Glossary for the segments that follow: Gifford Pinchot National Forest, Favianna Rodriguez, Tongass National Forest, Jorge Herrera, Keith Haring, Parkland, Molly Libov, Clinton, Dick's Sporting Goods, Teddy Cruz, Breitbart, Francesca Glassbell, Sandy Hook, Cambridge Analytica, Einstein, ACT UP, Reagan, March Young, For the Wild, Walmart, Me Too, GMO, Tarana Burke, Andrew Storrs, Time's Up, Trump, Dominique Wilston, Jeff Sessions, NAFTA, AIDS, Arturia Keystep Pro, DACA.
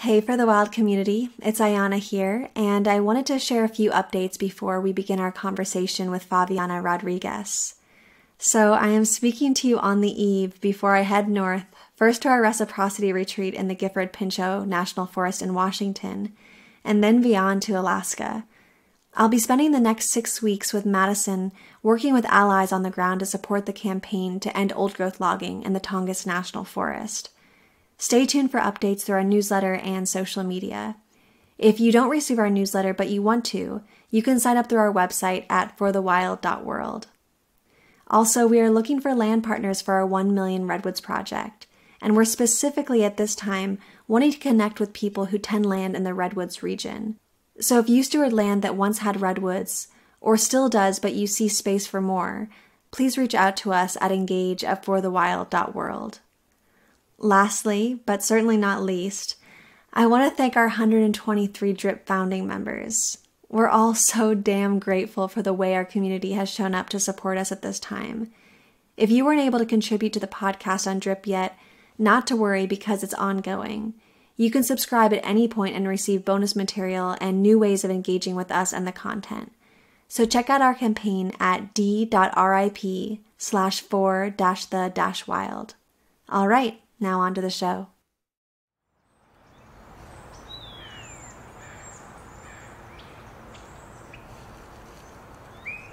Hey, For the Wild community, it's Ayana here, and I wanted to share a few updates before we begin our conversation with Favianna Rodriguez. So I am speaking to you on the eve before I head north, first to our reciprocity retreat in the Gifford Pinchot National Forest in Washington, and then beyond to Alaska. I'll be spending the next 6 weeks with Madison, working with allies on the ground to support the campaign to end old-growth logging in the Tongass National Forest. Stay tuned for updates through our newsletter and social media. If you don't receive our newsletter but you want to, you can sign up through our website at forthewild.world. Also, we are looking for land partners for our 1 million redwoods project, and we're specifically at this time wanting to connect with people who tend land in the redwoods region. So if you steward land that once had redwoods, or still does but you see space for more, please reach out to us at engage@forthewild.world. Lastly, but certainly not least, I want to thank our 123 DRIP founding members. We're all so damn grateful for the way our community has shown up to support us at this time. If you weren't able to contribute to the podcast on DRIP yet, not to worry because it's ongoing. You can subscribe at any point and receive bonus material and new ways of engaging with us and the content. So check out our campaign at d.rip/for-the-wild. All right. Now on to the show.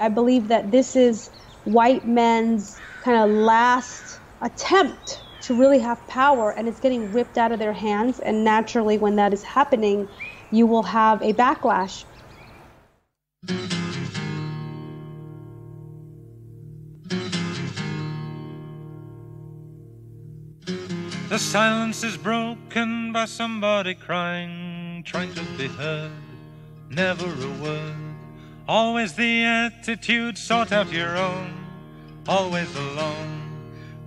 I believe that this is white men's kind of last attempt to really have power, and it's getting ripped out of their hands. And naturally, when that is happening, you will have a backlash. The silence is broken by somebody crying, trying to be heard, never a word. Always the attitude, sought out your own, always alone,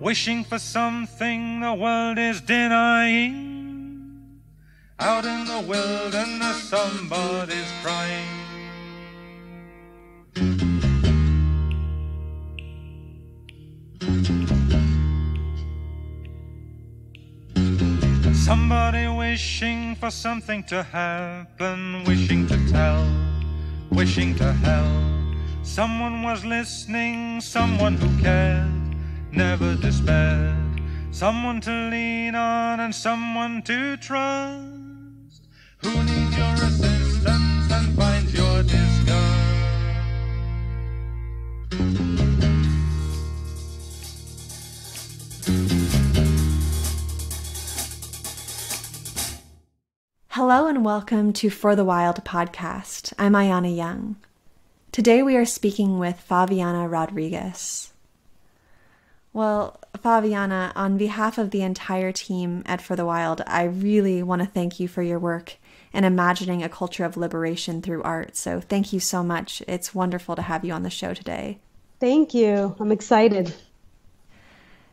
wishing for something the world is denying. Out in the wilderness, somebody's crying. Somebody wishing for something to happen, wishing to tell, wishing to help. Someone was listening, someone who cared, never despaired. Someone to lean on and someone to trust, who needs your assistance and finds your disgust. Hello and welcome to For the Wild podcast. I'm Ayana Young. Today we are speaking with Favianna Rodriguez. Well, Favianna, on behalf of the entire team at For the Wild, I really want to thank you for your work in imagining a culture of liberation through art. So thank you so much. It's wonderful to have you on the show today. Thank you. I'm excited.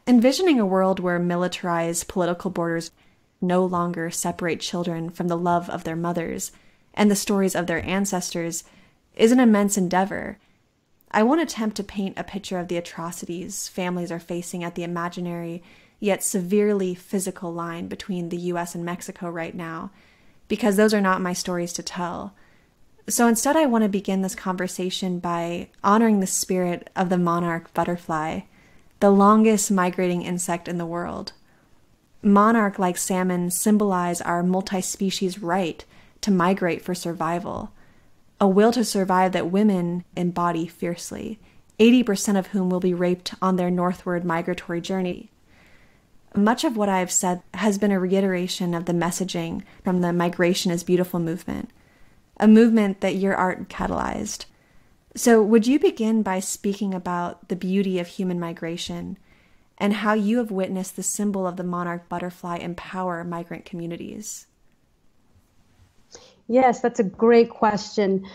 Envisioning a world where militarized political borders no longer separate children from the love of their mothers and the stories of their ancestors is an immense endeavor. I won't attempt to paint a picture of the atrocities families are facing at the imaginary yet severely physical line between the U.S. and Mexico right now, because those are not my stories to tell. So instead, I want to begin this conversation by honoring the spirit of the monarch butterfly, the longest migrating insect in the world. Monarch like salmon symbolize our multi-species right to migrate for survival, a will to survive that women embody fiercely, 80% of whom will be raped on their northward migratory journey. Much of what I've said has been a reiteration of the messaging from the Migration is Beautiful movement, a movement that your art catalyzed. So would you begin by speaking about the beauty of human migration and how you have witnessed the symbol of the monarch butterfly empower migrant communities? Yes, that's a great question.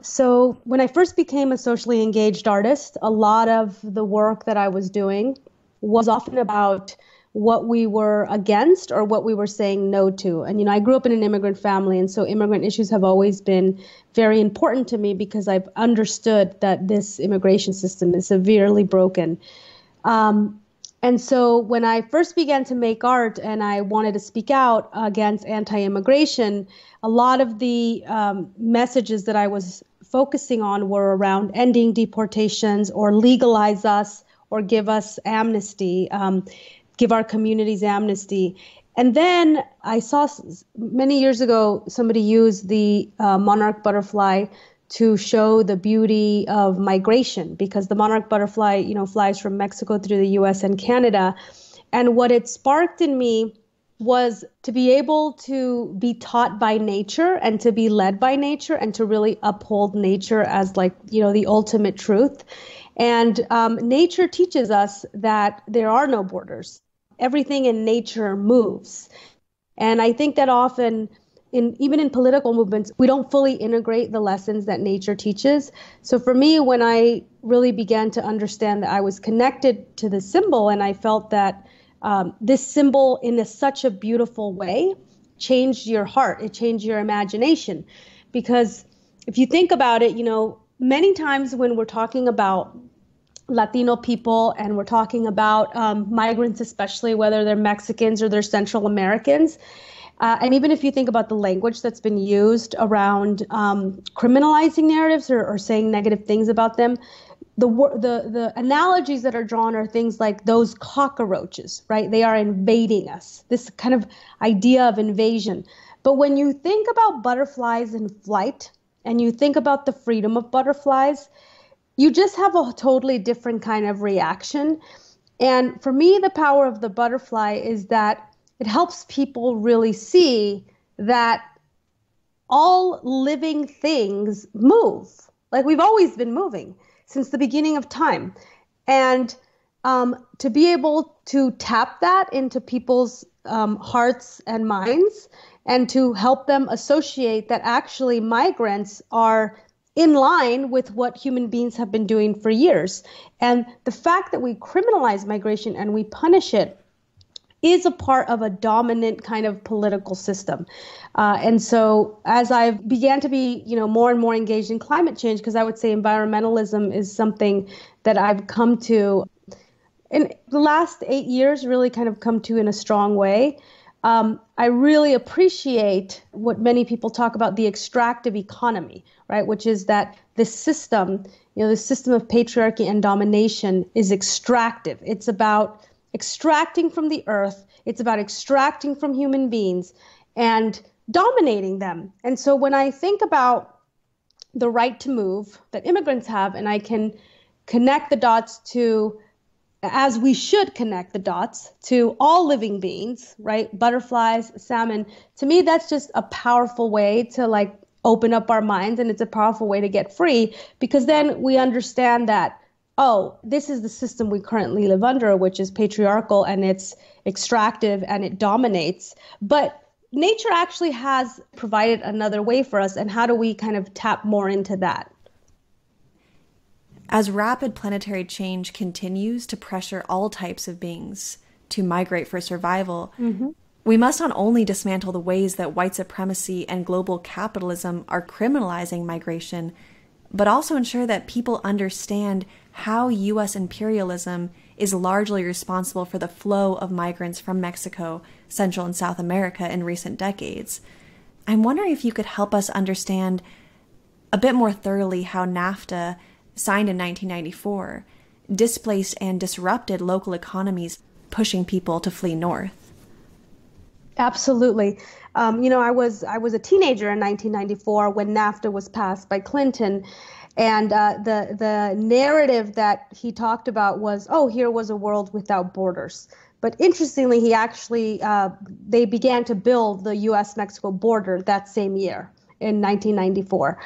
So when I first became a socially engaged artist, a lot of the work that I was doing was often about what we were against or what we were saying no to. And, you know, I grew up in an immigrant family, and so immigrant issues have always been very important to me because I've understood that this immigration system is severely broken. And so when I first began to make art and I wanted to speak out against anti-immigration, a lot of the messages that I was focusing on were around ending deportations or legalize us or give us amnesty, give our communities amnesty. And then I saw many years ago somebody use the monarch butterfly to show the beauty of migration, because the monarch butterfly, you know, flies from Mexico through the US and Canada. And what it sparked in me was to be able to be taught by nature and to be led by nature and to really uphold nature as, like, you know, the ultimate truth. And nature teaches us that there are no borders. Everything in nature moves. And I think that often, even in political movements, we don't fully integrate the lessons that nature teaches. So for me, when I really began to understand that I was connected to the symbol, and I felt that this symbol in such a beautiful way changed your heart, it changed your imagination. Because if you think about it, you know, many times when we're talking about Latino people and we're talking about migrants, especially whether they're Mexicans or they're Central Americans, and even if you think about the language that's been used around criminalizing narratives or saying negative things about them, the analogies that are drawn are things like those cockroaches, right? They are invading us, this kind of idea of invasion. But when you think about butterflies in flight and you think about the freedom of butterflies, you just have a totally different kind of reaction. And for me, the power of the butterfly is that it helps people really see that all living things move. Like, we've always been moving since the beginning of time. And to be able to tap that into people's hearts and minds and to help them associate that actually migrants are in line with what human beings have been doing for years. And the fact that we criminalize migration and we punish it is a part of a dominant kind of political system. And so as I began to be, you know, more and more engaged in climate change, because I would say environmentalism is something that I've come to in the last 8 years, really kind of come to in a strong way. I really appreciate what many people talk about, the extractive economy, right? Which is that this system, you know, the system of patriarchy and domination is extractive. It's about extracting from the earth, it's about extracting from human beings and dominating them. And so when I think about the right to move that immigrants have, and I can connect the dots to, as we should connect the dots to all living beings, right? Butterflies, salmon, to me, that's just a powerful way to, like, open up our minds, and it's a powerful way to get free, because then we understand that, oh, this is the system we currently live under, which is patriarchal and it's extractive and it dominates. But nature actually has provided another way for us. And how do we kind of tap more into that? As rapid planetary change continues to pressure all types of beings to migrate for survival, we must not only dismantle the ways that white supremacy and global capitalism are criminalizing migration, but also ensure that people understand how U.S. imperialism is largely responsible for the flow of migrants from Mexico, Central and South America in recent decades. I'm wondering if you could help us understand a bit more thoroughly how NAFTA, signed in 1994, displaced and disrupted local economies, pushing people to flee north. Absolutely. You know, I was a teenager in 1994 when NAFTA was passed by Clinton, and the narrative that he talked about was, oh, here was a world without borders. But interestingly, he actually they began to build the U.S.-Mexico border that same year in 1994.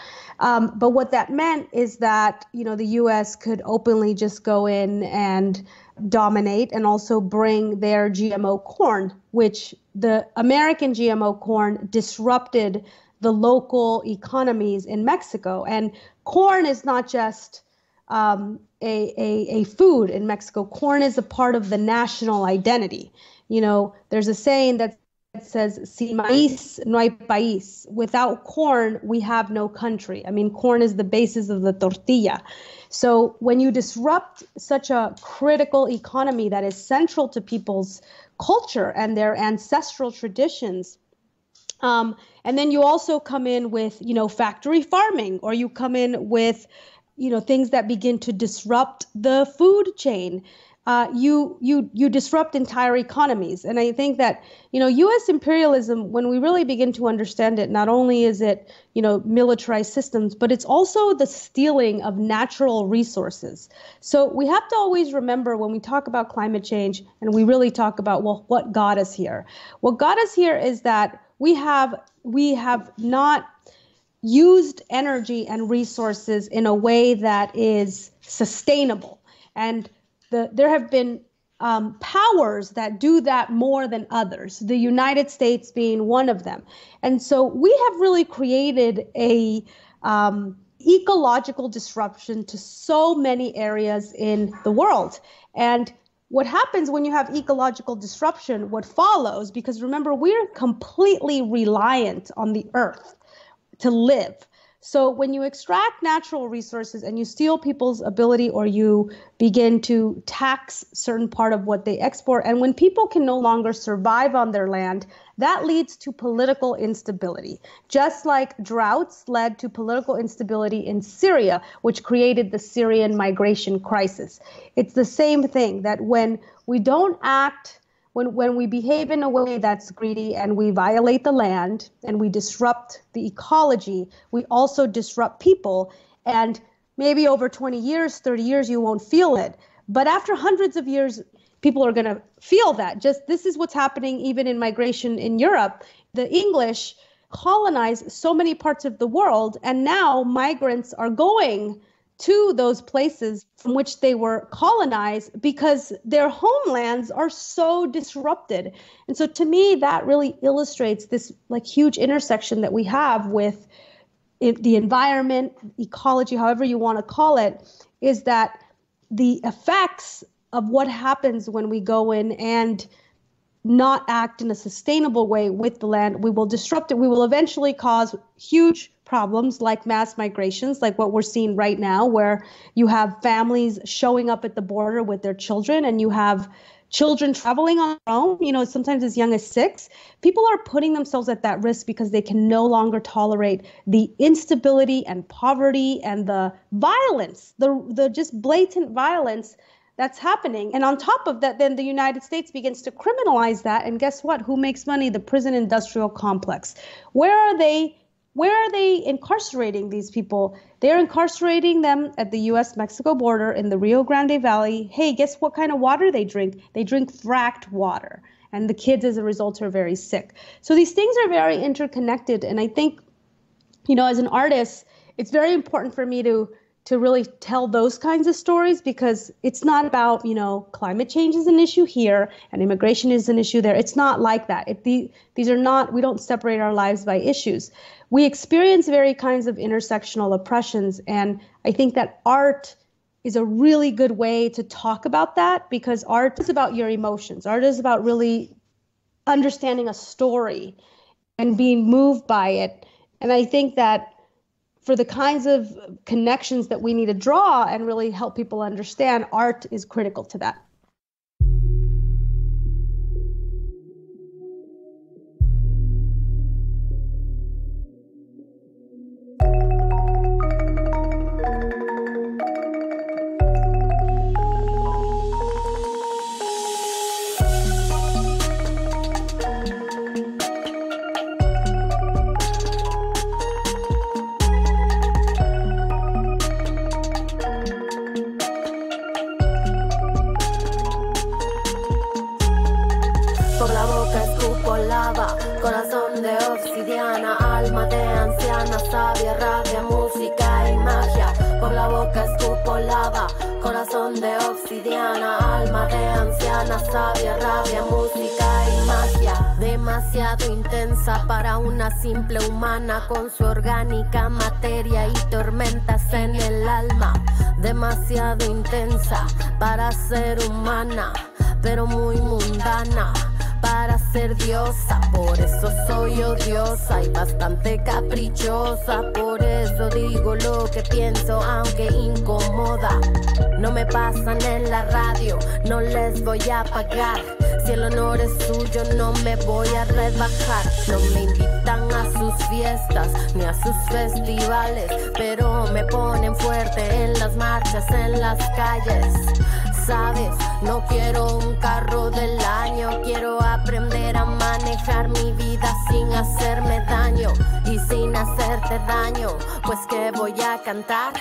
But what that meant is that, you know, the U.S. could openly just go in and dominate and also bring their GMO corn, which the American GMO corn disrupted the local economies in Mexico. And corn is not just a food in Mexico. Corn is a part of the national identity. You know, there's a saying that that says, sin maíz no hay país. Without corn, we have no country. I mean, corn is the basis of the tortilla. So when you disrupt such a critical economy that is central to people's culture and their ancestral traditions, and then you also come in with, factory farming, or you come in with, things that begin to disrupt the food chain. You disrupt entire economies. And I think that, U.S. imperialism, when we really begin to understand it, not only is it, militarized systems, but it's also the stealing of natural resources. So we have to always remember, when we talk about climate change and we really talk about, well, what got us here? What got us here is that we have not used energy and resources in a way that is sustainable. And there have been powers that do that more than others, the United States being one of them. And so we have really created a ecological disruption to so many areas in the world. And what happens when you have ecological disruption, what follows, because remember, we're completely reliant on the earth to live. So when you extract natural resources and you steal people's ability, or you begin to tax certain part of what they export, and when people can no longer survive on their land, that leads to political instability. Just like droughts led to political instability in Syria, which created the Syrian migration crisis. It's the same thing, that when we don't act, when we behave in a way that's greedy and we violate the land and we disrupt the ecology, we also disrupt people. And maybe over 20 years, 30 years, you won't feel it. But after hundreds of years, people are going to feel that. Just this is what's happening even in migration in Europe. The English colonized so many parts of the world, and now migrants are going to those places from which they were colonized because their homelands are so disrupted. And so to me, that really illustrates this huge intersection that we have with the environment, ecology, however you want to call it, is that the effects of what happens when we go in and not act in a sustainable way with the land, we will disrupt it. We will eventually cause huge problems like mass migrations, like what we're seeing right now, where you have families showing up at the border with their children, and you have children traveling on their own, sometimes as young as 6. People are putting themselves at that risk because they can no longer tolerate the instability and poverty and the violence, the just blatant violence that's happening. And on top of that, then the United States begins to criminalize that. And guess what? Who makes money? The prison industrial complex. Where are they incarcerating these people? They're incarcerating them at the U.S.-Mexico border in the Rio Grande Valley. Hey, guess what kind of water they drink? They drink fracked water. And the kids, as a result, are very sick. So these things are very interconnected. And I think, as an artist, it's very important for me to really tell those kinds of stories, because it's not about, climate change is an issue here and immigration is an issue there. It's not like that. These are not, we don't separate our lives by issues. We experience very kinds of intersectional oppressions. And I think that art is a really good way to talk about that, because art is about your emotions. Art is about really understanding a story and being moved by it. And I think that for the kinds of connections that we need to draw and really help people understand, art is critical to that. Con su orgánica materia y tormentas en el alma, demasiado intensa para ser humana, pero muy mundana para ser ser diosa, por eso soy odiosa y bastante caprichosa. Por eso digo lo que pienso aunque incomoda. No me pasan en la radio, no les voy a pagar. Si el honor es suyo no me voy a rebajar. No me invitan a sus fiestas ni a sus festivales, pero me ponen fuerte en las marchas, en las calles. Sabes, no quiero un carro del año, quiero aprender a manejar mi vida sin hacerme daño. Y sin hacerte daño, pues que voy a cantar.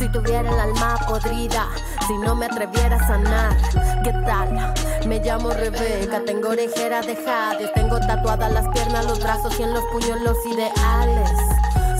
Si tuviera el alma podrida, si no me atreviera a sanar. ¿Qué tal? Me llamo Rebeca, tengo orejera de jade, tengo tatuadas las piernas, los brazos y en los puños los ideales.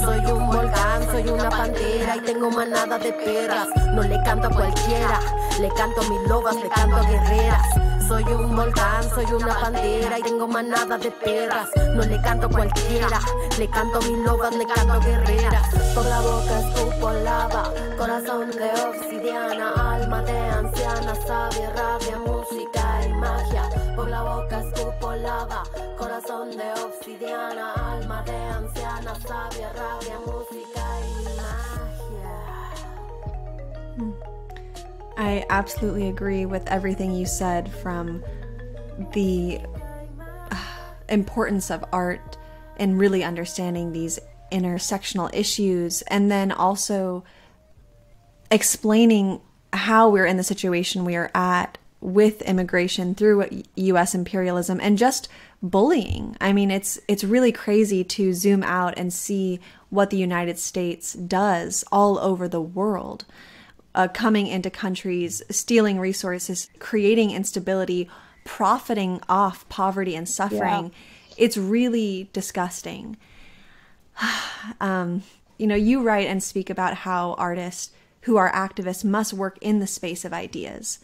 Soy un volcán, soy una pantera y tengo manada de perras. No le canto a cualquiera, le canto a mis lobas, le canto a guerreras. Soy un volcán, soy una pantera y tengo manada de perras. No le canto a cualquiera, le canto a mis lobas, le canto a guerreras. Por la boca escupo lava, corazón de obsidiana, alma de anciana, sabia, rabia, música y magia. Por la boca escupo lava, corazón de obsidiana, alma de anciana, sabia, rabia, música y magia. I absolutely agree with everything you said, from the importance of art and really understanding these intersectional issues, and then also explaining how we're in the situation we are at with immigration through U.S. imperialism and just bullying. I mean, it's really crazy to zoom out and see what the United States does all over the world. Coming into countries, stealing resources, creating instability, profiting off poverty and suffering. Yeah. It's really disgusting. You know, you write and speak about how artists who are activists must work in the space of ideas.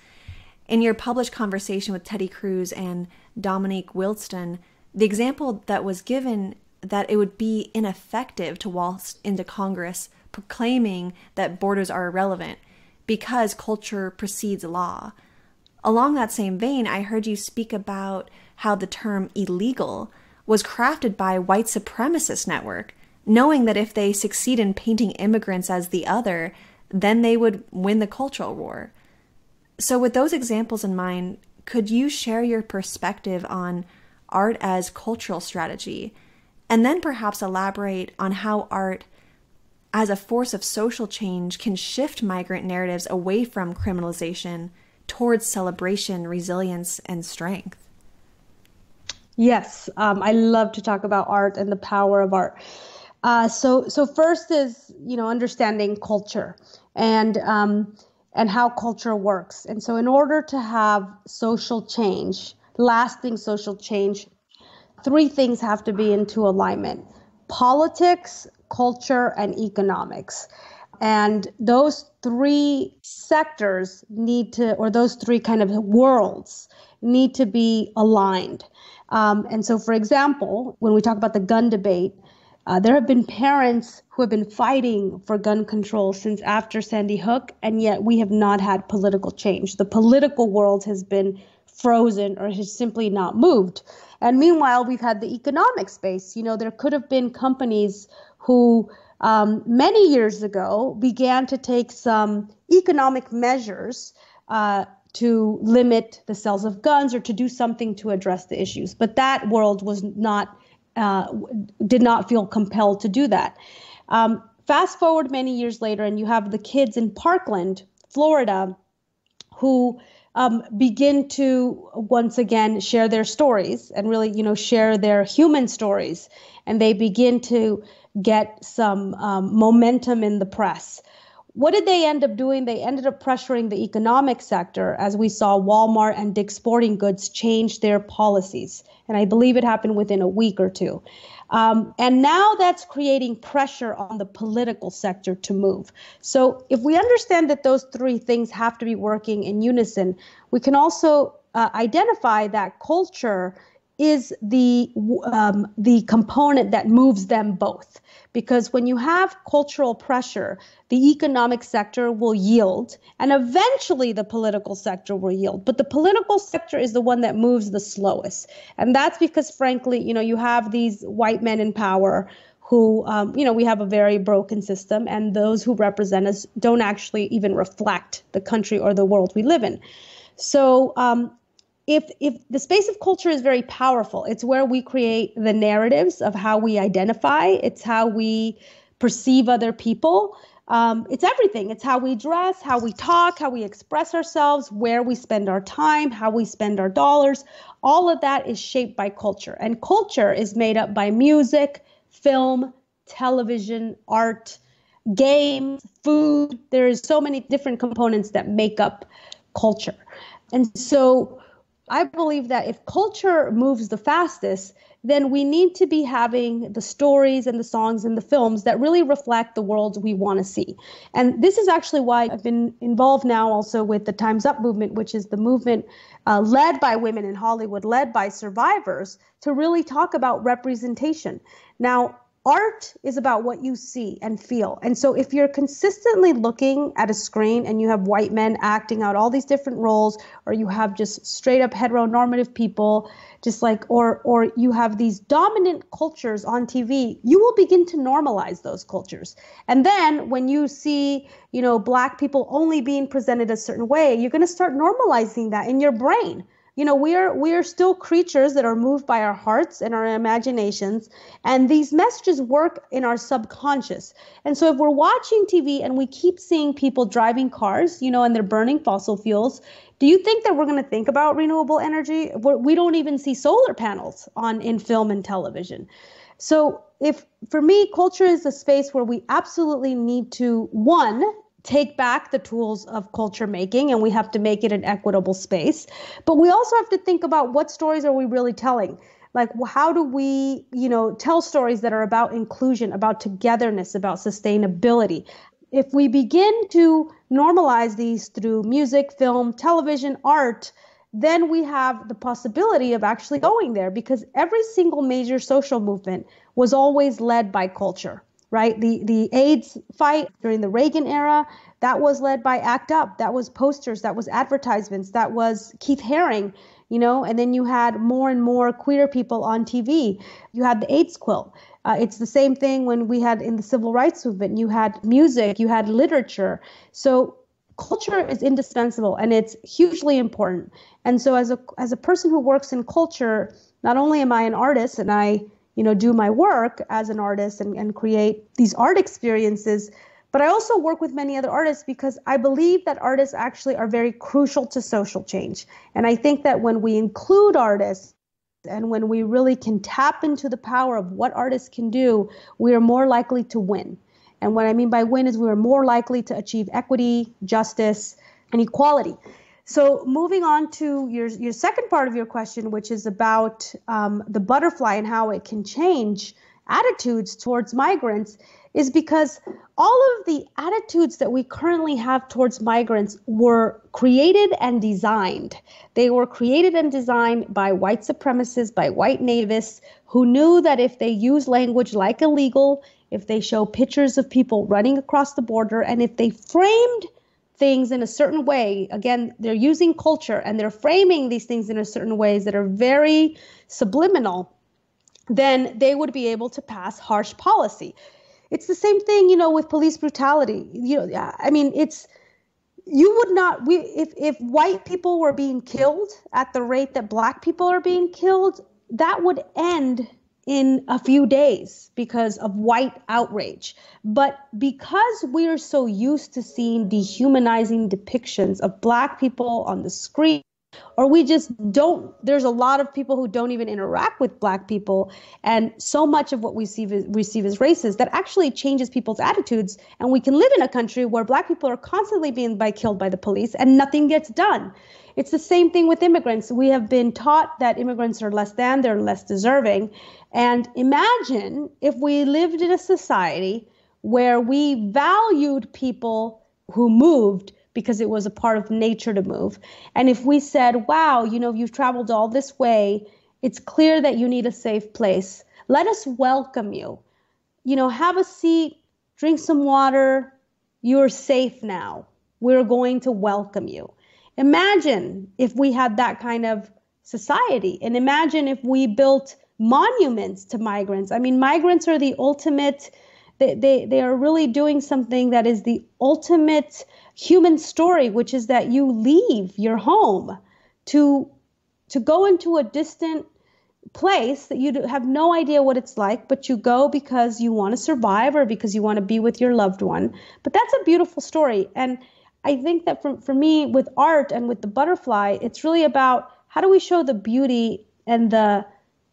In your published conversation with Teddy Cruz and Dominique Wilston, the example that was given that it would be ineffective to waltz into Congress proclaiming that borders are irrelevant, because culture precedes law. Along that same vein, I heard you speak about how the term illegal was crafted by a white supremacist network, knowing that if they succeed in painting immigrants as the other, then they would win the cultural war. So with those examples in mind, could you share your perspective on art as cultural strategy, and then perhaps elaborate on how art as a force of social change can shift migrant narratives away from criminalization towards celebration, resilience, and strength? Yes, I love to talk about art and the power of art. So first is, you know, understanding culture and how culture works. And so in order to have social change, lasting social change, three things have to be into alignment: politics, culture, and economics. And those three sectors need to, or those three kind of worlds need to be aligned. And so, for example, when we talk about the gun debate, there have been parents who have been fighting for gun control since after Sandy Hook, and yet we have not had political change. The political world has been frozen or has simply not moved. And meanwhile, we've had the economic space. You know, there could have been companies who many years ago began to take some economic measures to limit the sales of guns or to do something to address the issues. But that world was not, did not feel compelled to do that. Fast forward many years later, and you have the kids in Parkland, Florida, who begin to once again share their stories and really, you know, share their human stories. And they begin to get some momentum in the press. What did they end up doing? They ended up pressuring the economic sector, as we saw Walmart and Dick's Sporting Goods change their policies. And I believe it happened within a week or two. And now that's creating pressure on the political sector to move. So if we understand that those three things have to be working in unison, we can also identify that culture is the component that moves them both. Because when you have cultural pressure, the economic sector will yield, and eventually the political sector will yield. But the political sector is the one that moves the slowest. And that's because, frankly, you know, you have these white men in power who, you know, we have a very broken system, and those who represent us don't actually even reflect the country or the world we live in. So, If the space of culture is very powerful, it's where we create the narratives of how we identify. It's how we perceive other people. It's everything. It's how we dress, how we talk, how we express ourselves, where we spend our time, how we spend our dollars. All of that is shaped by culture. And culture is made up by music, film, television, art, games, food. There is so many different components that make up culture. And so I believe that if culture moves the fastest, then we need to be having the stories and the songs and the films that really reflect the world we want to see. And this is actually why I've been involved now also with the Time's Up movement, which is the movement led by women in Hollywood, led by survivors, to really talk about representation. Now, art is about what you see and feel. And so if you're consistently looking at a screen and you have white men acting out all these different roles, or you have just straight up heteronormative people, just like, or you have these dominant cultures on TV, you will begin to normalize those cultures. And then when you see, you know, black people only being presented a certain way, you're going to start normalizing that in your brain. You know, we are still creatures that are moved by our hearts and our imaginations, and these messages work in our subconscious. And so if we're watching TV and we keep seeing people driving cars, you know, and they're burning fossil fuels, do you think that we're going to think about renewable energy? We don't even see solar panels in film and television. So for me, culture is a space where we absolutely need to, one, take back the tools of culture making, and we have to make it an equitable space. But we also have to think about what stories are we really telling? Like, how do we, you know, tell stories that are about inclusion, about togetherness, about sustainability? If we begin to normalize these through music, film, television, art, then we have the possibility of actually going there, because every single major social movement was always led by culture. Right? The AIDS fight during the Reagan era, that was led by ACT UP. That was posters. That was advertisements. That was Keith Haring, you know, and then you had more and more queer people on TV. You had the AIDS quilt. It's the same thing when we had in the civil rights movement. You had music. You had literature. So culture is indispensable, and it's hugely important. And so as a person who works in culture, not only am I an artist and I do my work as an artist and create these art experiences, but I also work with many other artists because I believe that artists actually are very crucial to social change. And I think that when we include artists and when we really can tap into the power of what artists can do, we are more likely to win. And what I mean by win is we are more likely to achieve equity, justice, and equality. So moving on to your second part of your question, which is about the butterfly and how it can change attitudes towards migrants, is because all of the attitudes that we currently have towards migrants were created and designed. They were created and designed by white supremacists, by white nativists, who knew that if they use language like illegal, if they show pictures of people running across the border, and if they framed things in a certain way, again, they're using culture and they're framing these things in a certain ways that are very subliminal, then they would be able to pass harsh policy. It's the same thing, you know, with police brutality. You know, I mean, if white people were being killed at the rate that black people are being killed, that would end in a few days because of white outrage. But because we are so used to seeing dehumanizing depictions of black people on the screen, or we just don't, there's a lot of people who don't even interact with black people, and so much of what we receive as racist, that actually changes people's attitudes. And we can live in a country where black people are constantly being killed by the police and nothing gets done. It's the same thing with immigrants. We have been taught that immigrants are less than, they're less deserving. And imagine if we lived in a society where we valued people who moved because it was a part of nature to move. And if we said, wow, you know, you've traveled all this way, It's clear that you need a safe place. Let us welcome you. You know, have a seat, drink some water. You're safe now. We're going to welcome you. Imagine if we had that kind of society, and imagine if we built monuments to migrants. I mean, migrants are the ultimate, they are really doing something that is the ultimate human story, which is that you leave your home to go into a distant place that you have no idea what it's like, but you go because you want to survive or because you want to be with your loved one. But that's a beautiful story. And I think that for me, with art and with the butterfly, it's really about how do we show the beauty and the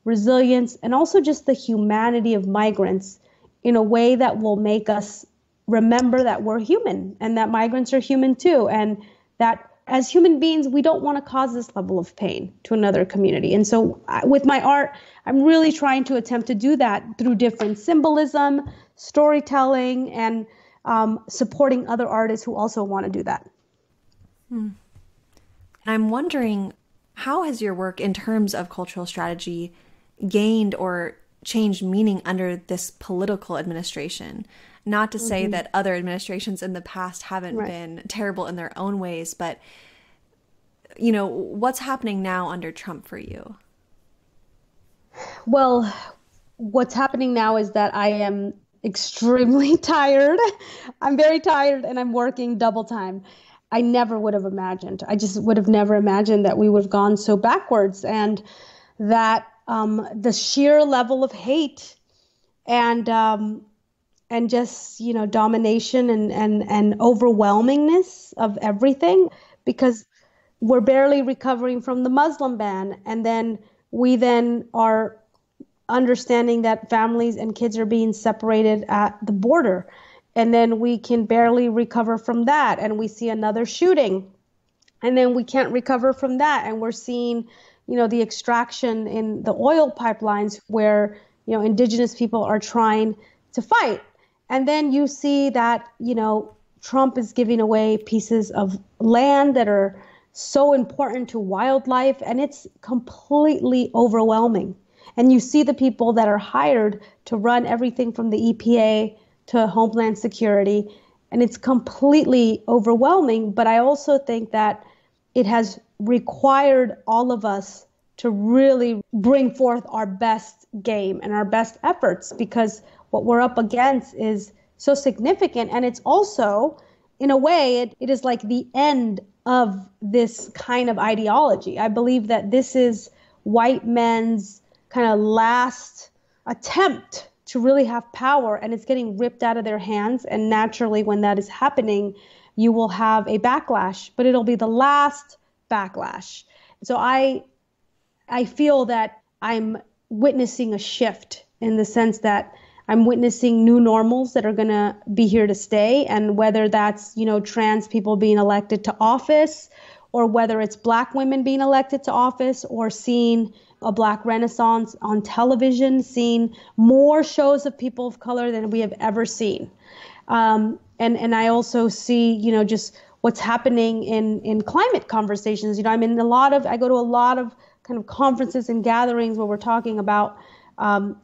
resilience and also just the humanity of migrants in a way that will make us remember that we're human and that migrants are human too. And that as human beings, we don't want to cause this level of pain to another community. And so with my art, I'm really trying to attempt to do that through different symbolism, storytelling, and supporting other artists who also want to do that. I'm wondering, how has your work in terms of cultural strategy gained or changed meaning under this political administration? Not to say that other administrations in the past haven't been terrible in their own ways, but, you know, what's happening now under Trump for you? Well, what's happening now is that I am extremely tired. I'm very tired and I'm working double time. I never would have imagined. I just would have never imagined that we would have gone so backwards, and that the sheer level of hate and just, you know, domination and overwhelmingness of everything, because we're barely recovering from the Muslim ban. And then we then are understanding that families and kids are being separated at the border. And then we can barely recover from that. And we see another shooting. And then we can't recover from that. And we're seeing, you know, the extraction in the oil pipelines where, you know, indigenous people are trying to fight. And then you see that, you know, Trump is giving away pieces of land that are so important to wildlife. And it's completely overwhelming. And you see the people that are hired to run everything from the EPA to Homeland Security, and it's completely overwhelming. But I also think that it has required all of us to really bring forth our best game and our best efforts, because what we're up against is so significant. And it's also, in a way, it is like the end of this kind of ideology. I believe that this is white men's kind of last attempt to really have power, and it's getting ripped out of their hands. And naturally, when that is happening, you will have a backlash, but it'll be the last backlash. So I feel that I'm witnessing a shift in the sense that I'm witnessing new normals that are going to be here to stay. And whether that's, you know, trans people being elected to office, or whether it's Black women being elected to office, or seeing a Black renaissance on television, seen more shows of people of color than we have ever seen. And I also see, you know, just what's happening in climate conversations. You know, I'm in I go to a lot of kind of conferences and gatherings where we're talking about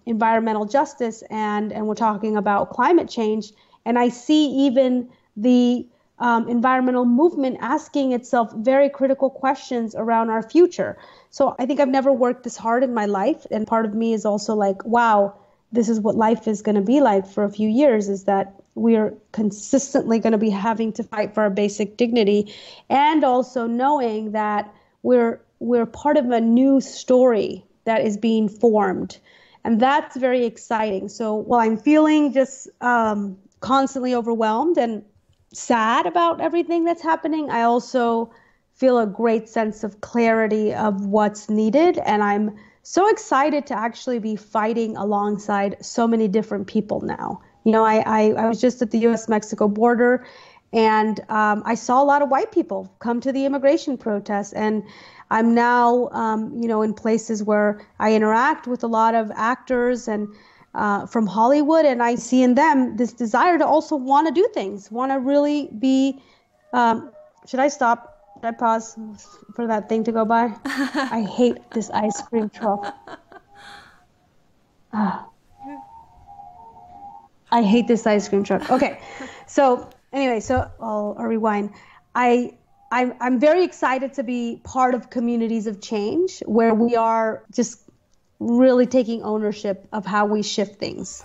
environmental justice and we're talking about climate change. And I see even the environmental movement asking itself very critical questions around our future. So I think I've never worked this hard in my life. And part of me is also like, wow, this is what life is going to be like for a few years, is that we are consistently going to be having to fight for our basic dignity. And also knowing that we're part of a new story that is being formed. And that's very exciting. So while I'm feeling just constantly overwhelmed and sad about everything that's happening, I also feel a great sense of clarity of what's needed. And I'm so excited to actually be fighting alongside so many different people now. You know, I was just at the US-Mexico border, and I saw a lot of white people come to the immigration protests. And I'm now, you know, in places where I interact with a lot of actors and from Hollywood, and I see in them this desire to also want to do things, want to really be, should I stop? I pause for that thing to go by? I hate this ice cream truck. I hate this ice cream truck. Okay, so anyway, so I'll rewind. I'm very excited to be part of communities of change where we are just really taking ownership of how we shift things.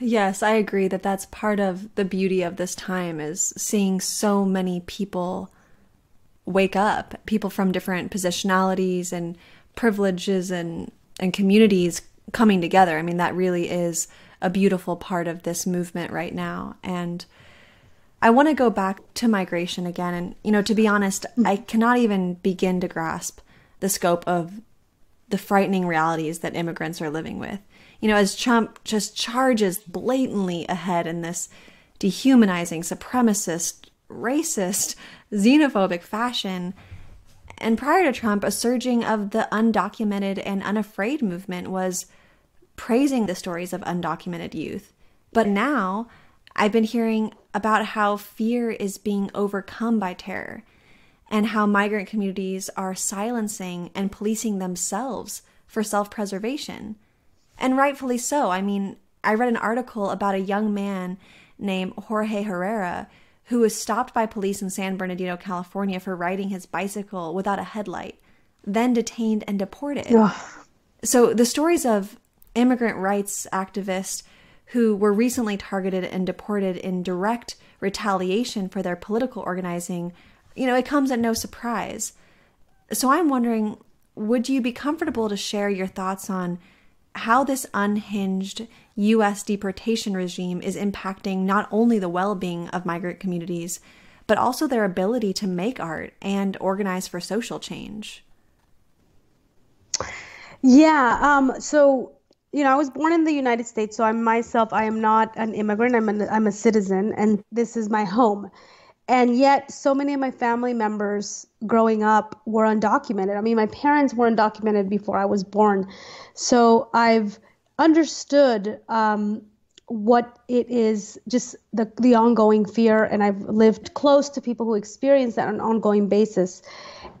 Yes, I agree that that's part of the beauty of this time, is seeing so many people wake up, people from different positionalities and privileges and communities coming together. I mean, that really is a beautiful part of this movement right now. And I want to go back to migration again. And, you know, to be honest, I cannot even begin to grasp the scope of the frightening realities that immigrants are living with. You know, as Trump just charges blatantly ahead in this dehumanizing, supremacist, racist, xenophobic fashion. And prior to Trump, a surging of the undocumented and unafraid movement was praising the stories of undocumented youth. But now I've been hearing about how fear is being overcome by terror and how migrant communities are silencing and policing themselves for self-preservation. And rightfully so. I mean, I read an article about a young man named Jorge Herrera who was stopped by police in San Bernardino, California for riding his bicycle without a headlight, then detained and deported. Ugh. So the stories of immigrant rights activists who were recently targeted and deported in direct retaliation for their political organizing, you know, it comes at no surprise. So I'm wondering, would you be comfortable to share your thoughts on how this unhinged U.S. deportation regime is impacting not only the well-being of migrant communities, but also their ability to make art and organize for social change? Yeah, so, you know, I was born in the United States, so I am not an immigrant, I'm a citizen, and this is my home. And yet so many of my family members growing up were undocumented. I mean, my parents were undocumented before I was born. So I've understood what it is, just the ongoing fear. And I've lived close to people who experience that on an ongoing basis.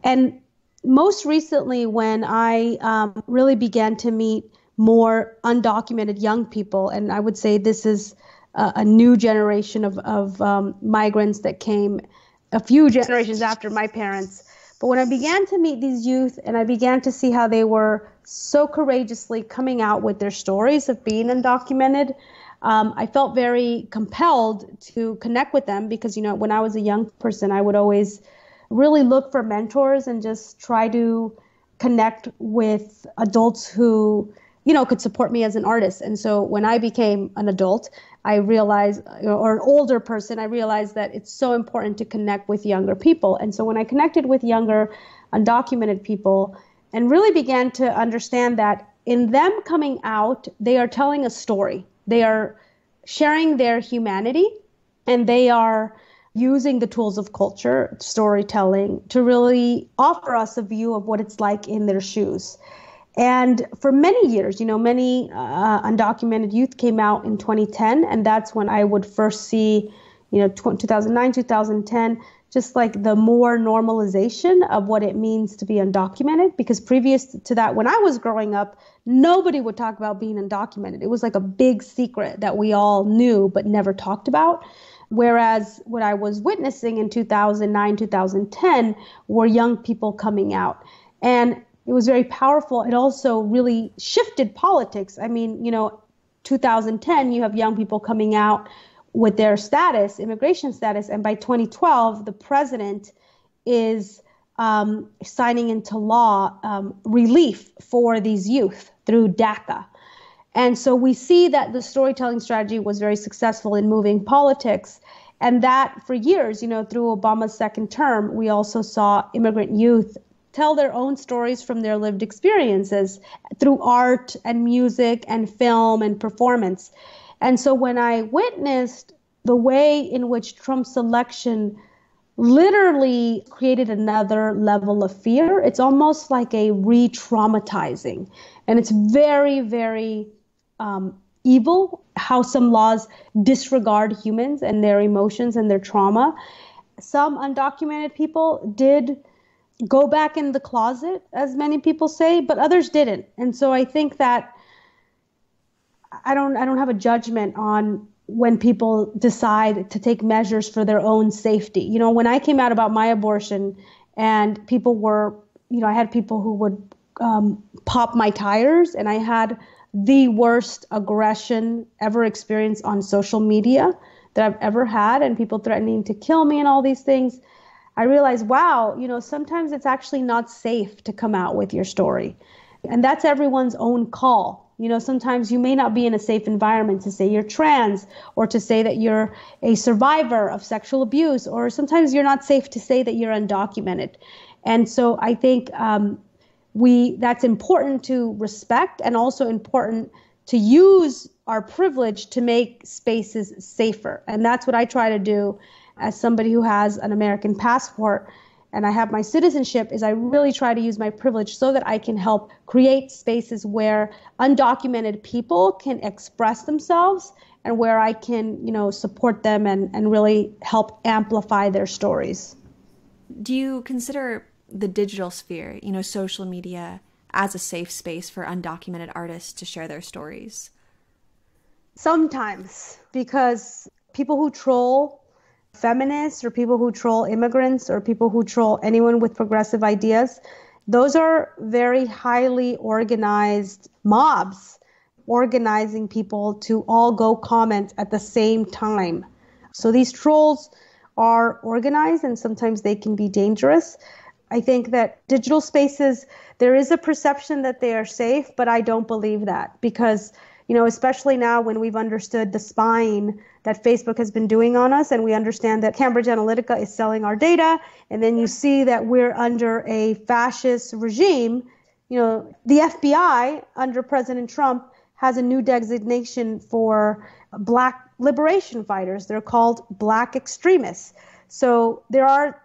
And most recently, when I really began to meet more undocumented young people, and I would say this is a new generation of migrants that came a few generations after my parents. But when I began to meet these youth and I began to see how they were so courageously coming out with their stories of being undocumented, I felt very compelled to connect with them because, you know, when I was a young person, I would always really look for mentors and just try to connect with adults who, you know, could support me as an artist. And so when I became an adult, I realized, or an older person, I realized that it's so important to connect with younger people. And so when I connected with younger undocumented people and really began to understand that in them coming out, they are telling a story. They are sharing their humanity, and they are using the tools of culture, storytelling, to really offer us a view of what it's like in their shoes. And for many years, you know, many undocumented youth came out in 2010, and that's when I would first see, you know, 2009, 2010, just like the more normalization of what it means to be undocumented. Because previous to that, when I was growing up, nobody would talk about being undocumented. It was like a big secret that we all knew but never talked about. Whereas what I was witnessing in 2009, 2010 were young people coming out. And it was very powerful. It also really shifted politics. I mean, you know, 2010, you have young people coming out with their status, immigration status. And by 2012, the president is signing into law relief for these youth through DACA. And so we see that the storytelling strategy was very successful in moving politics. And that for years, you know, through Obama's second term, we also saw immigrant youth tell their own stories from their lived experiences through art and music and film and performance. And so when I witnessed the way in which Trump's election literally created another level of fear, it's almost like a re-traumatizing. And it's very, very evil how some laws disregard humans and their emotions and their trauma. Some undocumented people did go back in the closet, as many people say, but others didn't. And so I think that I don't have a judgment on when people decide to take measures for their own safety. You know, when I came out about my abortion, and people were, you know, I had people who would pop my tires, and I had the worst aggression ever experienced on social media that I've ever had, and people threatening to kill me and all these things. I realized, wow, you know, sometimes it's actually not safe to come out with your story. And that's everyone's own call. You know, sometimes you may not be in a safe environment to say you're trans, or to say that you're a survivor of sexual abuse, or sometimes you're not safe to say that you're undocumented. And so I think that's important to respect, and also important to use our privilege to make spaces safer. And that's what I try to do as somebody who has an American passport and I have my citizenship, is I really try to use my privilege so that I can help create spaces where undocumented people can express themselves, and where I can, you know, support them and really help amplify their stories. Do you consider the digital sphere, you know, social media, as a safe space for undocumented artists to share their stories? Sometimes, because people who troll feminists, or people who troll immigrants, or people who troll anyone with progressive ideas, those are very highly organized mobs organizing people to all go comment at the same time. So these trolls are organized, and sometimes they can be dangerous. I think that digital spaces, there is a perception that they are safe, but I don't believe that, because, you know, especially now when we've understood the spying that Facebook has been doing on us, and we understand that Cambridge Analytica is selling our data, and then you see that we're under a fascist regime. You know, the FBI under President Trump has a new designation for black liberation fighters. They're called black extremists. So there are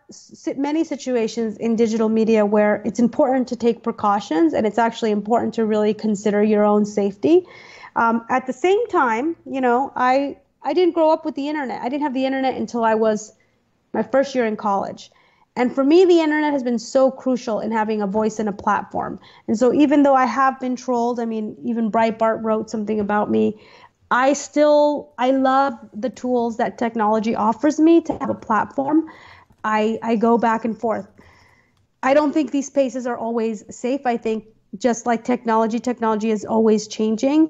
many situations in digital media where it's important to take precautions, and it's actually important to really consider your own safety. At the same time, you know, I didn't grow up with the internet. I didn't have the internet until I was my first year in college. And for me, the internet has been so crucial in having a voice and a platform. And so even though I have been trolled, I mean, even Breitbart wrote something about me, I love the tools that technology offers me to have a platform. I go back and forth. I don't think these spaces are always safe. I think just like technology is always changing.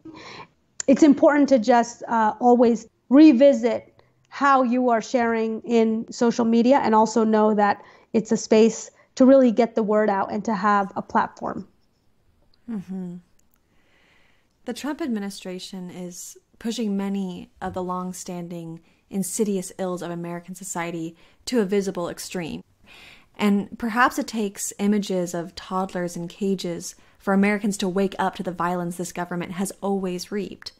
It's important to just always revisit how you are sharing in social media, and also know that it's a space to really get the word out and to have a platform. Mm-hmm. The Trump administration is pushing many of the long-standing insidious ills of American society to a visible extreme. And perhaps it takes images of toddlers in cages for Americans to wake up to the violence this government has always reaped.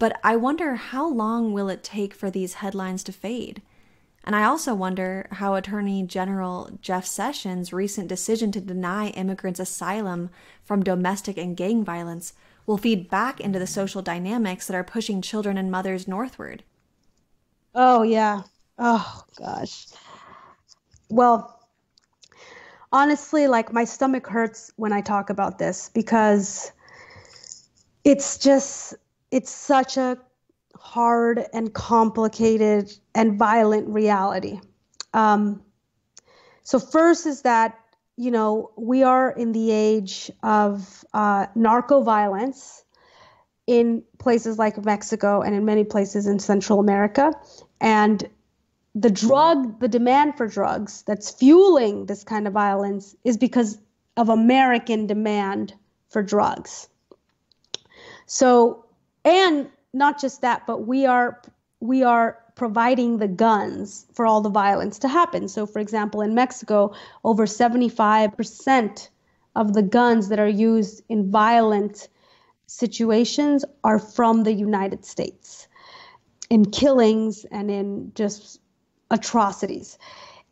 But I wonder, how long will it take for these headlines to fade? And I also wonder how Attorney General Jeff Sessions' recent decision to deny immigrants asylum from domestic and gang violence will feed back into the social dynamics that are pushing children and mothers northward. Oh, yeah. Oh, gosh. Well, honestly, like, my stomach hurts when I talk about this, because it's just, it's such a hard and complicated and violent reality. So first is that, you know, we are in the age of narco violence in places like Mexico and in many places in Central America. And the demand for drugs that's fueling this kind of violence is because of American demand for drugs. So, and not just that, but we are providing the guns for all the violence to happen. So, for example, in Mexico, over 75% of the guns that are used in violent situations are from the United States, in killings and in just atrocities.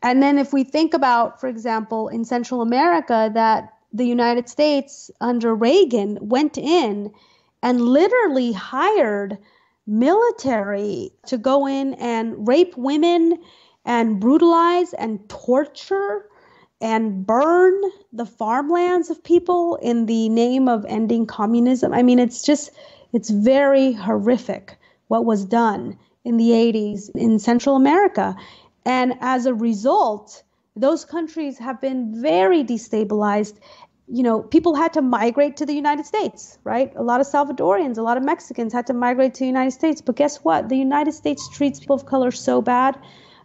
And then if we think about, for example, in Central America, that the United States under Reagan went in and literally hired military to go in and rape women and brutalize and torture and burn the farmlands of people in the name of ending communism. I mean, it's just, it's very horrific what was done in the 80s in Central America. And as a result, those countries have been very destabilized. You know, people had to migrate to the United States, right? A lot of Salvadorians, a lot of Mexicans had to migrate to the United States. But guess what? The United States treats people of color so bad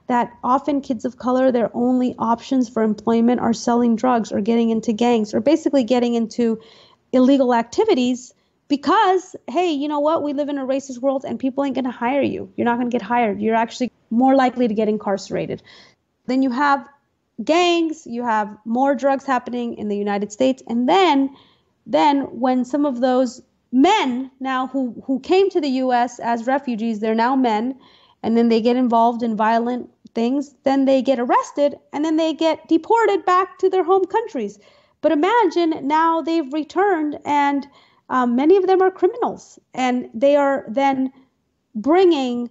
that often kids of color, their only options for employment are selling drugs or getting into gangs or basically getting into illegal activities, because, hey, you know what? We live in a racist world and people ain't going to hire you. You're not going to get hired. You're actually more likely to get incarcerated. Then you have gangs, you have more drugs happening in the United States. And then when some of those men now who came to the U.S. as refugees, they're now men, and then they get involved in violent things, then they get arrested, and then they get deported back to their home countries. But imagine now they've returned, and many of them are criminals, and they are then bringing,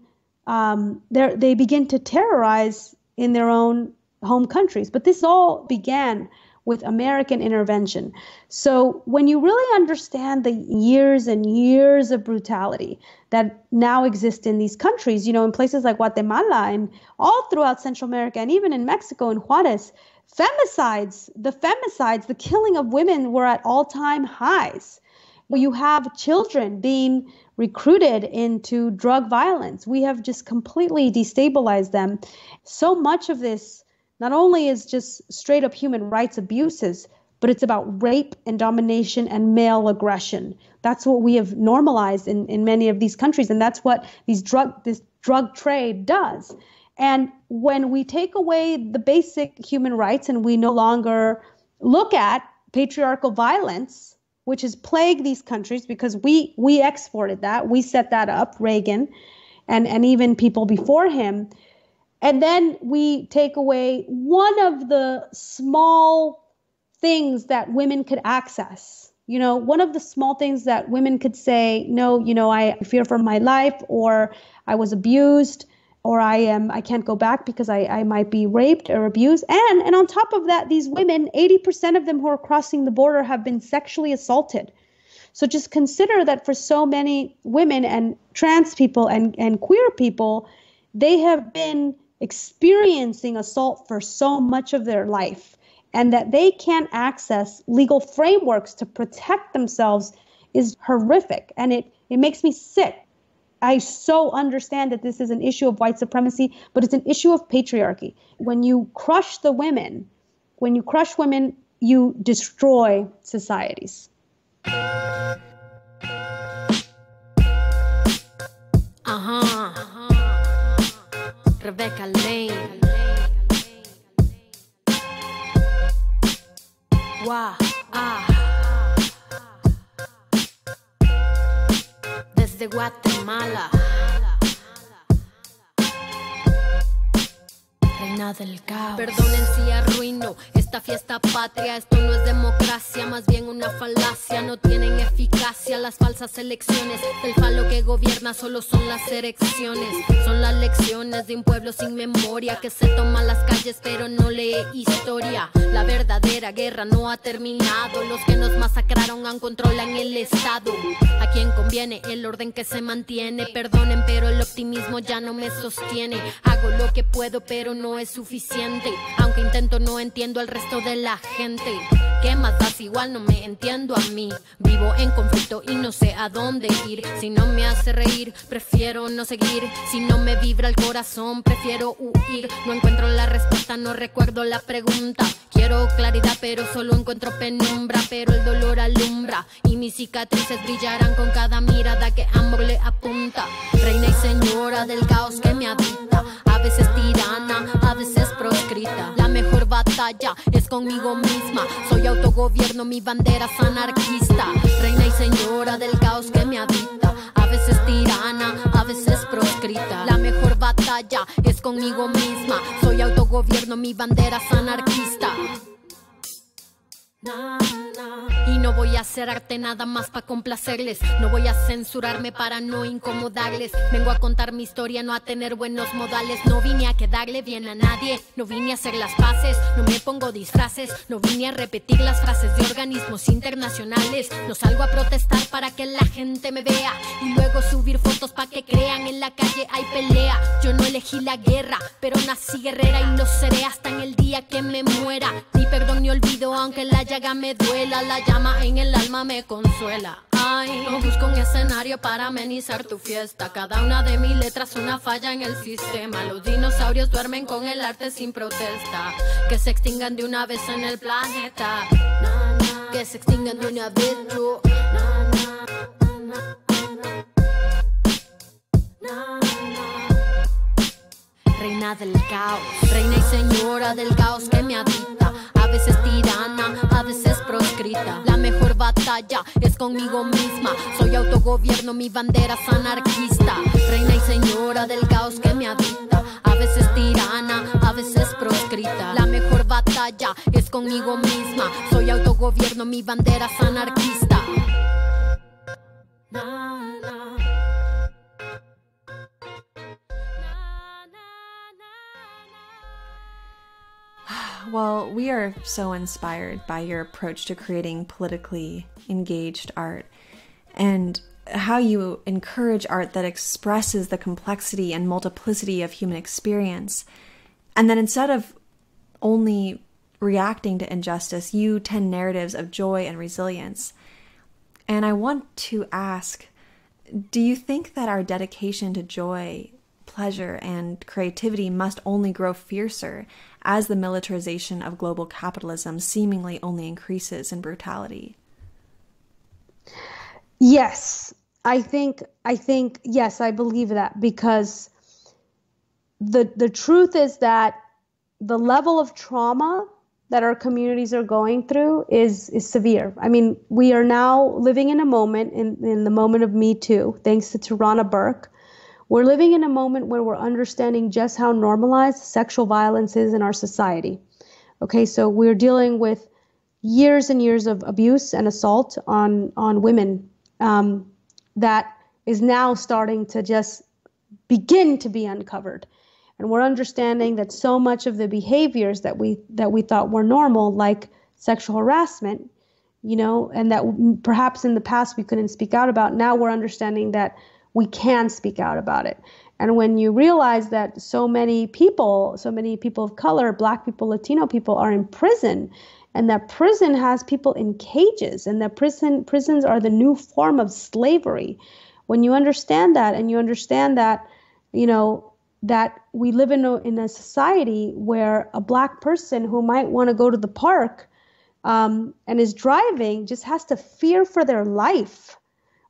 they begin to terrorize in their own home countries. But this all began with American intervention. So when you really understand the years and years of brutality that now exist in these countries, you know, in places like Guatemala and all throughout Central America, and even in Mexico and Juarez, femicides, the killing of women were at all-time highs. You have children being recruited into drug violence. We have just completely destabilized them. So much of this not only is just straight up human rights abuses, but it's about rape and domination and male aggression. That's what we have normalized in many of these countries. And that's what this drug trade does. And when we take away the basic human rights and we no longer look at patriarchal violence, which has plagued these countries, because we exported that. We set that up, Reagan, and even people before him. And then we take away one of the small things that women could access. You know, one of the small things that women could say, no, you know, I fear for my life, or I was abused, or I can't go back because I might be raped or abused. And on top of that, these women, 80% of them who are crossing the border have been sexually assaulted. So just consider that for so many women and trans people and queer people, they have been experiencing assault for so much of their life, and that they can't access legal frameworks to protect themselves is horrific. And it makes me sick. I so understand that this is an issue of white supremacy, but it's an issue of patriarchy. When you crush the women, you destroy societies. Rebecca Lane. Wah, ah. Desde Guatemala, reina del caos. Perdonen si arruino esta fiesta patria. Esto no es democracia, más bien una falacia. No tienen eficacia las falsas elecciones. El falo que gobierna solo son las erecciones. Son las lecciones de un pueblo sin memoria que se toma las calles pero no lee historia. La verdadera guerra no ha terminado. Los que nos masacraron aún controlan el estado. A quien conviene el orden que se mantiene. Perdonen pero el optimismo ya no me sostiene. Hago lo que puedo pero no es suficiente. Aunque intento no entiendo al resto de la gente. ¿Qué más das? Igual no me entiendo a mí. Vivo en conflicto y no sé a dónde ir. Si no me hace reír, prefiero no seguir. Si no me vibra el corazón, prefiero huir. No encuentro la respuesta, no recuerdo la pregunta. Quiero claridad pero solo encuentro penumbra. Pero el dolor alumbra y mis cicatrices brillarán con cada mirada que amor le apunta. Reina y señora del caos que me habita. A veces tirana, a veces proscrita. La mejor batalla es conmigo misma. Soy autogobierno, mi bandera es anarquista. Reina y señora del caos que me habita. A veces tirana, a veces proscrita. La mejor batalla es conmigo misma. Soy autogobierno, mi bandera es anarquista. Y no voy a hacer arte nada más para complacerles. No voy a censurarme para no incomodarles. Vengo a contar mi historia, no a tener buenos modales. No vine a quedarle bien a nadie. No vine a hacer las paces, no me pongo disfraces. No vine a repetir las frases de organismos internacionales. No salgo a protestar para que la gente me vea y luego subir fotos para que crean en la calle hay pelea. Yo no elegí la guerra, pero nací guerrera y lo seré hasta en el día que me muera. Ni perdón ni olvido, aunque la llaga me duela, la llama en el alma me consuela. Ay, no busco un escenario para amenizar tu fiesta. Cada una de mis letras una falla en el sistema. Los dinosaurios duermen con el arte sin protesta. Que se extingan de una vez en el planeta. Que se extingan de una vez tú. Reina del caos, reina y señora del caos que me habita. A veces tirana, a veces proscrita. La mejor batalla es conmigo misma. Soy autogobierno, mi bandera es anarquista. Reina y señora del caos que me habita. A veces tirana, a veces proscrita. La mejor batalla es conmigo misma. Soy autogobierno, mi bandera es anarquista. Well, we are so inspired by your approach to creating politically engaged art and how you encourage art that expresses the complexity and multiplicity of human experience. And then instead of only reacting to injustice, you tend narratives of joy and resilience. And I want to ask, do you think that our dedication to joy, pleasure, and creativity must only grow fiercer as the militarization of global capitalism seemingly only increases in brutality? Yes, I think yes, I believe that, because the truth is that the level of trauma that our communities are going through is severe. I mean, we are now living in a moment, in the moment of Me Too, thanks to Tarana Burke. We're living in a moment where we're understanding just how normalized sexual violence is in our society. Okay, so we're dealing with years and years of abuse and assault on women that is now starting to just begin to be uncovered. And we're understanding that so much of the behaviors that we thought were normal, like sexual harassment, you know, and that perhaps in the past we couldn't speak out about, now we're understanding that we can speak out about it. And when you realize that so many people of color, Black people, Latino people are in prison, and that prison has people in cages, and that prisons are the new form of slavery. When you understand that, and you understand that, you know, that we live in a society where a Black person who might want to go to the park and is driving just has to fear for their life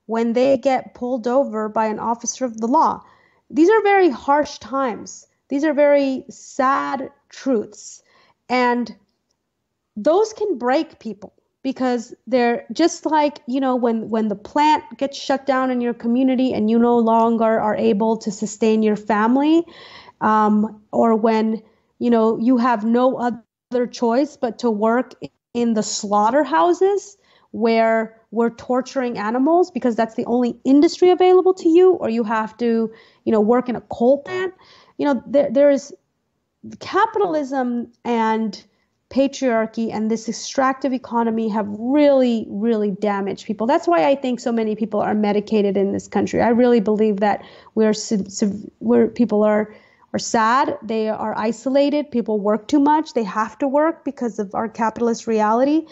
when they get pulled over by an officer of the law. These are very harsh times. These are very sad truths. And those can break people, because they're just like, you know, when the plant gets shut down in your community and you no longer are able to sustain your family, or when, you know, you have no other choice but to work in the slaughterhouses where we're torturing animals because that's the only industry available to you, or you have to, you know, work in a coal plant. You know, there is capitalism and patriarchy and this extractive economy have really, really damaged people. That's why I think so many people are medicated in this country. I really believe that people are sad. They are isolated. People work too much. They have to work because of our capitalist reality.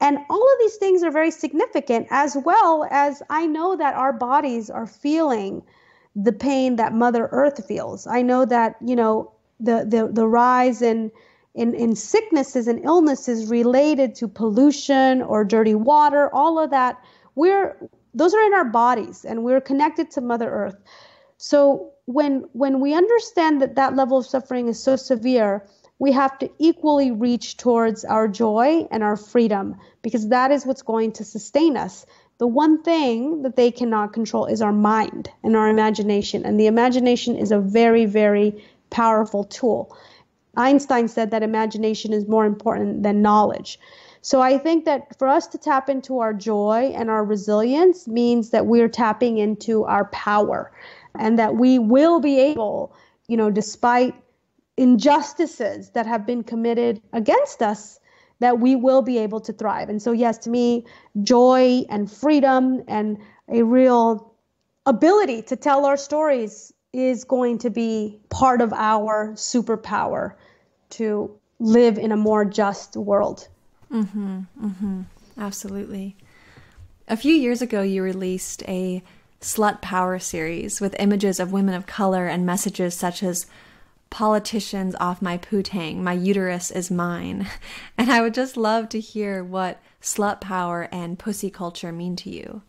And all of these things are very significant, as well as I know that our bodies are feeling the pain that Mother Earth feels. I know that, you know, the rise in sicknesses and illnesses related to pollution or dirty water, all of that, those are in our bodies and we're connected to Mother Earth. So when we understand that that level of suffering is so severe, we have to equally reach towards our joy and our freedom, because that is what's going to sustain us. The one thing that they cannot control is our mind and our imagination. And the imagination is a very, very powerful tool. Einstein said that imagination is more important than knowledge. So I think that for us to tap into our joy and our resilience means that we're tapping into our power, and that we will be able, you know, despite injustices that have been committed against us, that we will be able to thrive. And so, yes, to me, joy and freedom and a real ability to tell our stories is going to be part of our superpower to live in a more just world. Mm-hmm, mm-hmm, absolutely. A few years ago, you released a Slut Power series with images of women of color and messages such as "Politicians off my poo-tang, my uterus is mine." And I would just love to hear what slut power and pussy culture mean to you.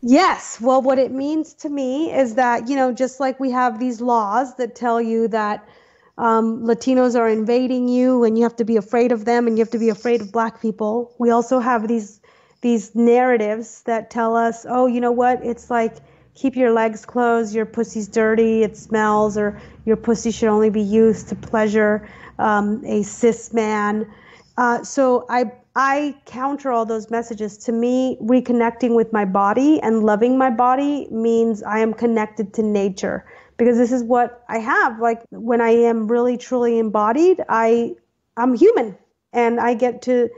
Yes. Well, what it means to me is that, you know, just like we have these laws that tell you that Latinos are invading you and you have to be afraid of them and you have to be afraid of Black people, we also have these narratives that tell us, oh, you know what, it's like, keep your legs closed, your pussy's dirty, it smells, or your pussy should only be used to pleasure a cis man. So I counter all those messages. To me, reconnecting with my body and loving my body means I am connected to nature, because this is what I have. Like, when I am really truly embodied, I'm human, and I get to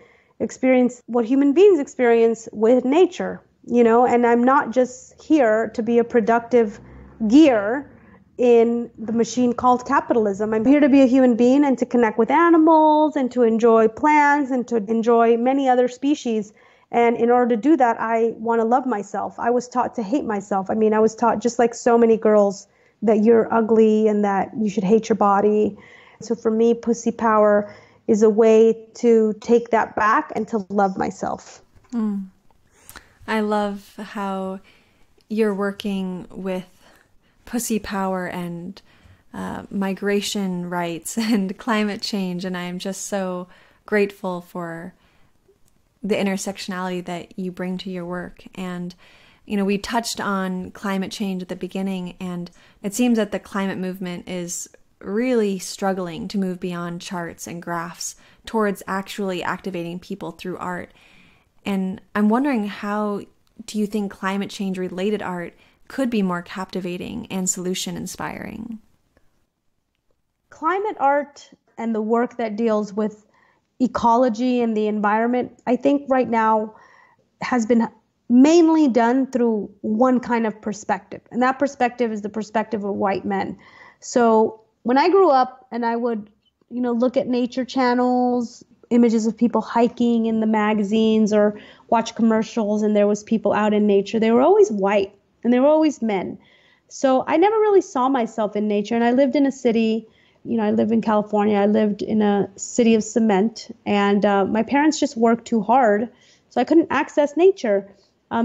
experience what human beings experience with nature, you know, and I'm not just here to be a productive gear in the machine called capitalism. I'm here to be a human being and to connect with animals and to enjoy plants and to enjoy many other species. And in order to do that, I want to love myself. I was taught to hate myself. I mean, I was taught, just like so many girls, that you're ugly and that you should hate your body. So for me, pussy power is a way to take that back and to love myself. Mm. I love how you're working with pussy power and migration rights and climate change. And I am just so grateful for the intersectionality that you bring to your work. And, you know, we touched on climate change at the beginning, and it seems that the climate movement is really struggling to move beyond charts and graphs towards actually activating people through art. And I'm wondering, how do you think climate change related art could be more captivating and solution inspiring? Climate art and the work that deals with ecology and the environment, I think right now has been mainly done through one kind of perspective. And that perspective is the perspective of white men. So when I grew up and I would, you know, look at nature channels, images of people hiking in the magazines, or watch commercials, and there was people out in nature, they were always white. And they were always men. So I never really saw myself in nature. And I lived in a city, you know, I live in California. I lived in a city of cement, and my parents just worked too hard. So I couldn't access nature.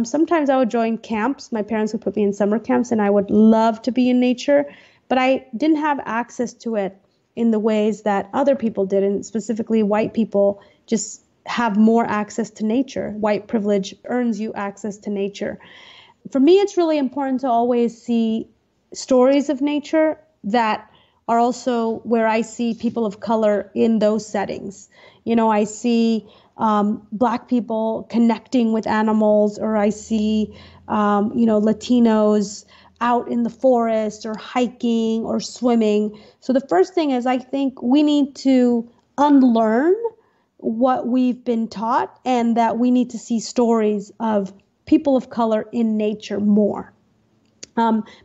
Sometimes I would join camps. My parents would put me in summer camps, and I would love to be in nature, but I didn't have access to it in the ways that other people didn't, specifically white people just have more access to nature. White privilege earns you access to nature. For me, it's really important to always see stories of nature that are also where I see people of color in those settings. You know, I see Black people connecting with animals, or I see, you know, Latinos out in the forest or hiking or swimming. So the first thing is, I think we need to unlearn what we've been taught, and that we need to see stories of people of color in nature more.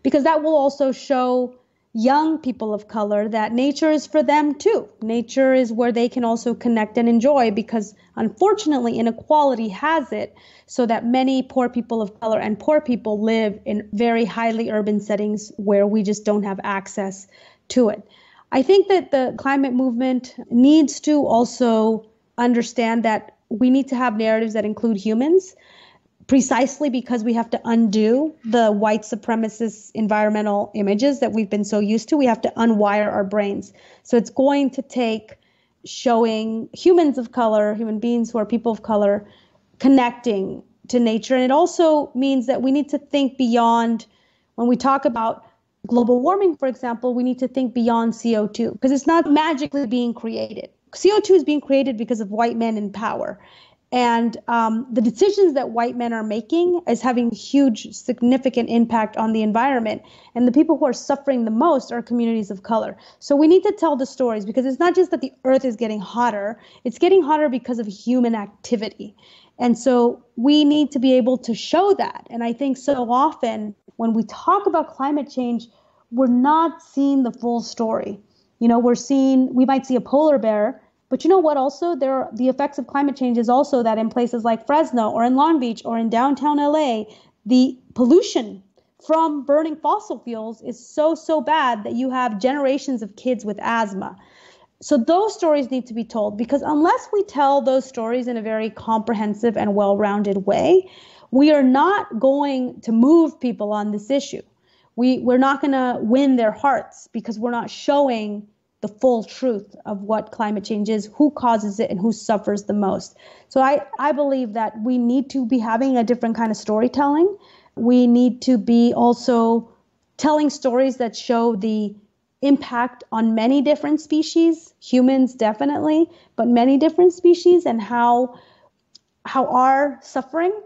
Because that will also show young people of color that nature is for them too. Nature is where they can also connect and enjoy, because unfortunately inequality has it so that many poor people of color and poor people live in very highly urban settings where we just don't have access to it. I think that the climate movement needs to also understand that we need to have narratives that include humans, precisely because we have to undo the white supremacist environmental images that we've been so used to. We have to unwire our brains. So it's going to take showing humans of color, human beings who are people of color, connecting to nature. And it also means that we need to think beyond, when we talk about global warming, for example, we need to think beyond CO2, because it's not magically being created. CO2 is being created because of white men in power. And the decisions that white men are making is having huge, significant impact on the environment. And the people who are suffering the most are communities of color. So we need to tell the stories, because it's not just that the earth is getting hotter. It's getting hotter because of human activity. And so we need to be able to show that. And I think so often when we talk about climate change, we're not seeing the full story. You know, we might see a polar bear. But you know what, also, the effects of climate change is also that in places like Fresno or in Long Beach or in downtown LA, the pollution from burning fossil fuels is so, so bad that you have generations of kids with asthma. So those stories need to be told, because unless we tell those stories in a very comprehensive and well-rounded way, we are not going to move people on this issue. We're not going to win their hearts, because we're not showing the full truth of what climate change is, who causes it, and who suffers the most. So I believe that we need to be having a different kind of storytelling. We need to be also telling stories that show the impact on many different species, humans definitely, but many different species, and how our suffering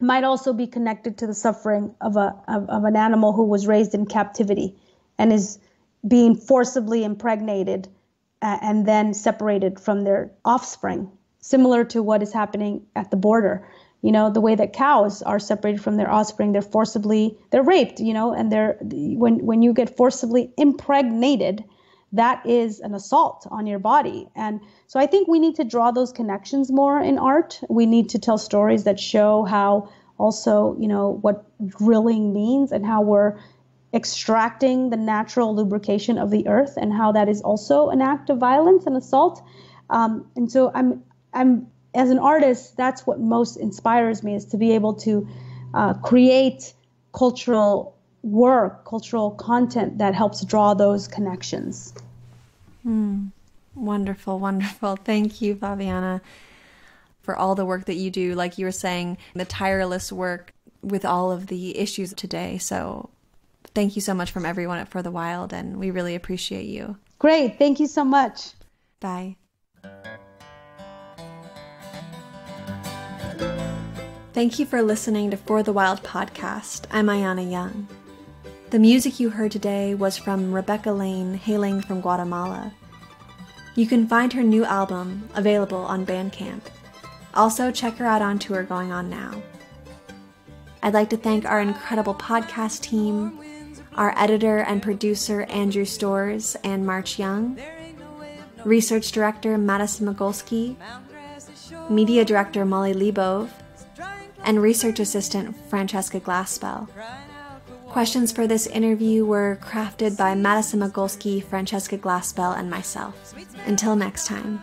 might also be connected to the suffering of an animal who was raised in captivity and is being forcibly impregnated and then separated from their offspring, similar to what is happening at the border. You know, the way that cows are separated from their offspring, they're raped, you know, and when you get forcibly impregnated, that is an assault on your body. And so I think we need to draw those connections more in art. We need to tell stories that show how also, you know, what drilling means and how we're extracting the natural lubrication of the earth, and how that is also an act of violence and assault. And so I'm as an artist, that's what most inspires me, is to be able to create cultural work, cultural content that helps draw those connections. Wonderful, wonderful. Thank you, Favianna, for all the work that you do. Like you were saying, the tireless work with all of the issues today. So thank you so much from everyone at For the Wild, and we really appreciate you. Great. Thank you so much. Bye. Thank you for listening to For the Wild podcast. I'm Ayana Young. The music you heard today was from Rebecca Lane, hailing from Guatemala. You can find her new album available on Bandcamp. Also, check her out on tour going on now. I'd like to thank our incredible podcast team, our editor and producer, Andrew Storrs and March Young, research director, Madison Magolski, media director, Molly Libov, and research assistant, Francesca Glassbell. Questions for this interview were crafted by Madison Magolski, Francesca Glassbell, and myself. Until next time.